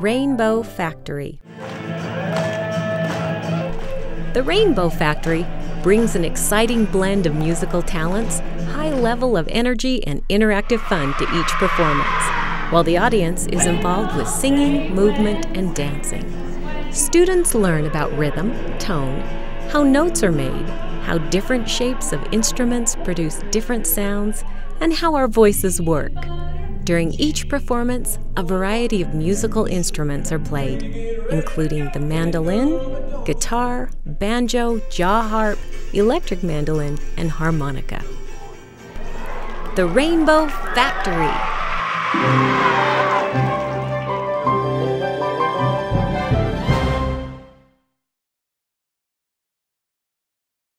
Rainbow Factory. The Rainbow Factory brings an exciting blend of musical talents, high level of energy, and interactive fun to each performance, while the audience is involved with singing, movement, and dancing. Students learn about rhythm, tone, how notes are made, how different shapes of instruments produce different sounds, and how our voices work. During each performance, a variety of musical instruments are played, including the mandolin, guitar, banjo, jaw harp, electric mandolin, and harmonica. The Rainbow Factory.